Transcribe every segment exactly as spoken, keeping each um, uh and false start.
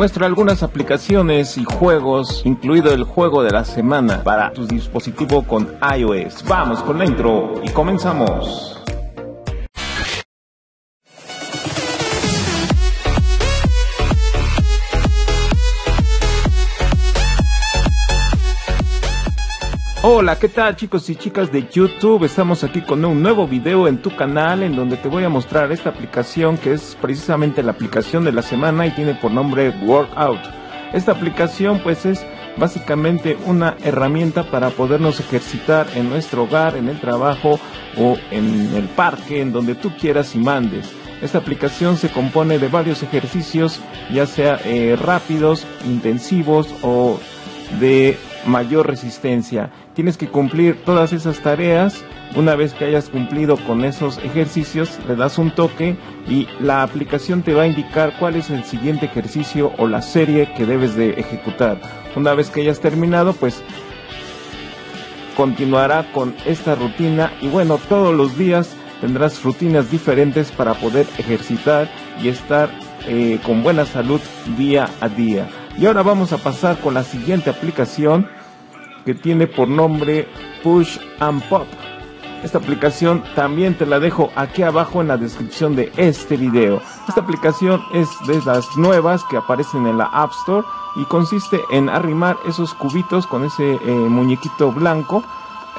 muestra algunas aplicaciones y juegos, incluido el juego de la semana para tu dispositivo con iOS. Vamos con la intro y comenzamos. Hola, ¿qué tal chicos y chicas de YouTube? Estamos aquí con un nuevo video en tu canal en donde te voy a mostrar esta aplicación que es precisamente la aplicación de la semana y tiene por nombre Workout. Esta aplicación pues es básicamente una herramienta para podernos ejercitar en nuestro hogar, en el trabajo o en el parque, en donde tú quieras y mandes. Esta aplicación se compone de varios ejercicios, ya sea eh, rápidos, intensivos o de mayor resistencia. Tienes que cumplir todas esas tareas. Una vez que hayas cumplido con esos ejercicios, le das un toque y la aplicación te va a indicar cuál es el siguiente ejercicio o la serie que debes de ejecutar. Una vez que hayas terminado, pues continuará con esta rutina y bueno, todos los días tendrás rutinas diferentes para poder ejercitar y estar eh, con buena salud día a día. Y ahora vamos a pasar con la siguiente aplicación que tiene por nombre Push and Pop. Esta aplicación también te la dejo aquí abajo en la descripción de este video. Esta aplicación es de las nuevas que aparecen en la App Store y consiste en arrimar esos cubitos con ese eh, muñequito blanco,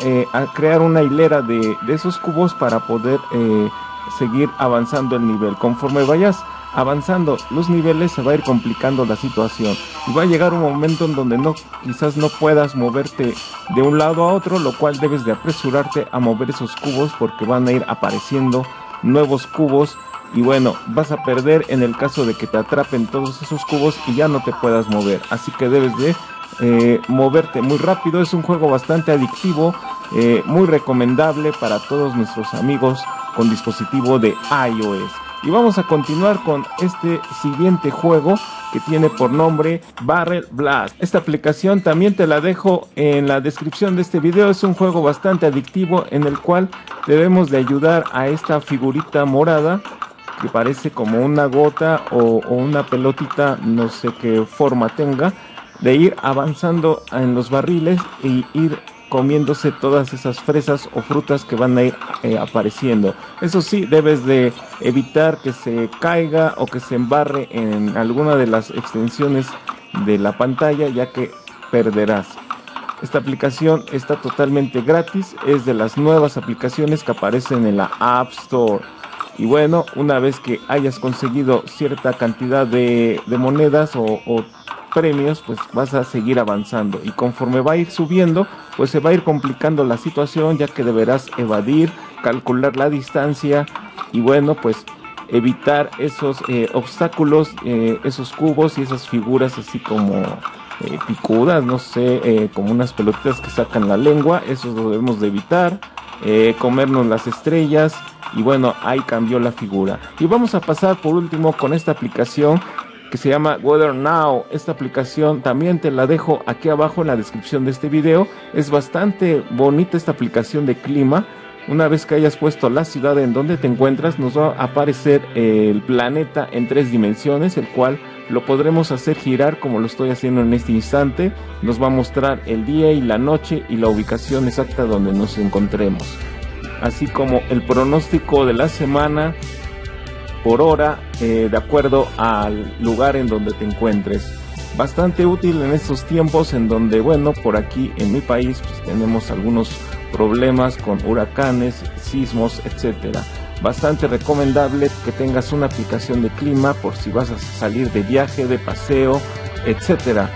eh, a crear una hilera de, de esos cubos para poder eh, seguir avanzando el nivel. Conforme vayas avanzando los niveles se va a ir complicando la situación y va a llegar un momento en donde no, quizás no puedas moverte de un lado a otro, lo cual debes de apresurarte a mover esos cubos porque van a ir apareciendo nuevos cubos y bueno, vas a perder en el caso de que te atrapen todos esos cubos y ya no te puedas mover, así que debes de eh, moverte muy rápido. Es un juego bastante adictivo, eh, muy recomendable para todos nuestros amigos con dispositivo de iOS. Y vamos a continuar con este siguiente juego que tiene por nombre Barrel Blast. Esta aplicación también te la dejo en la descripción de este video. Es un juego bastante adictivo en el cual debemos de ayudar a esta figurita morada que parece como una gota o, o una pelotita, no sé qué forma tenga, de ir avanzando en los barriles e ir comiéndose todas esas fresas o frutas que van a ir eh, apareciendo. Eso sí, debes de evitar que se caiga o que se embarre en alguna de las extensiones de la pantalla, ya que perderás. Esta aplicación está totalmente gratis, es de las nuevas aplicaciones que aparecen en la App Store. Y bueno, una vez que hayas conseguido cierta cantidad de, de monedas o, o premios, pues vas a seguir avanzando y conforme va a ir subiendo pues se va a ir complicando la situación, ya que deberás evadir, calcular la distancia y bueno, pues evitar esos eh, obstáculos, eh, esos cubos y esas figuras así como eh, picudas, no sé, eh, como unas pelotitas que sacan la lengua. Eso lo debemos de evitar, eh, comernos las estrellas y bueno, ahí cambió la figura. Y vamos a pasar por último con esta aplicación que se llama Weather Now. Esta aplicación también te la dejo aquí abajo en la descripción de este video. Es bastante bonita esta aplicación de clima. Una vez que hayas puesto la ciudad en donde te encuentras, nos va a aparecer el planeta en tres dimensiones, el cual lo podremos hacer girar como lo estoy haciendo en este instante. Nos va a mostrar el día y la noche y la ubicación exacta donde nos encontremos, así como el pronóstico de la semana por hora, eh, de acuerdo al lugar en donde te encuentres. Bastante útil en estos tiempos en donde, bueno, por aquí en mi país pues, tenemos algunos problemas con huracanes, sismos, etcétera. Bastante recomendable que tengas una aplicación de clima por si vas a salir de viaje, de paseo, etcétera.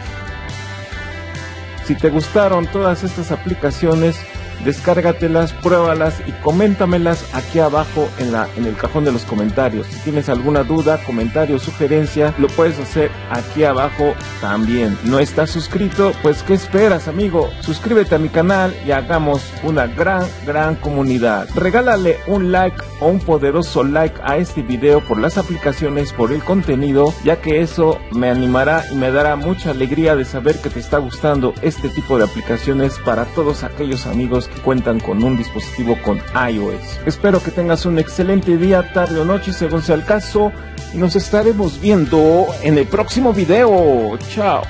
Si te gustaron todas estas aplicaciones, descárgatelas, pruébalas y coméntamelas aquí abajo en, la, en el cajón de los comentarios. Si tienes alguna duda, comentario, sugerencia, lo puedes hacer aquí abajo también. ¿No estás suscrito? Pues ¿qué esperas, amigo? Suscríbete a mi canal y hagamos una gran, gran comunidad. Regálale un like o un poderoso like a este video por las aplicaciones, por el contenido, ya que eso me animará y me dará mucha alegría de saber que te está gustando este tipo de aplicaciones para todos aquellos amigos que cuentan con un dispositivo con iOS. Espero que tengas un excelente día, tarde o noche, según sea el caso, y nos estaremos viendo en el próximo video. Chao.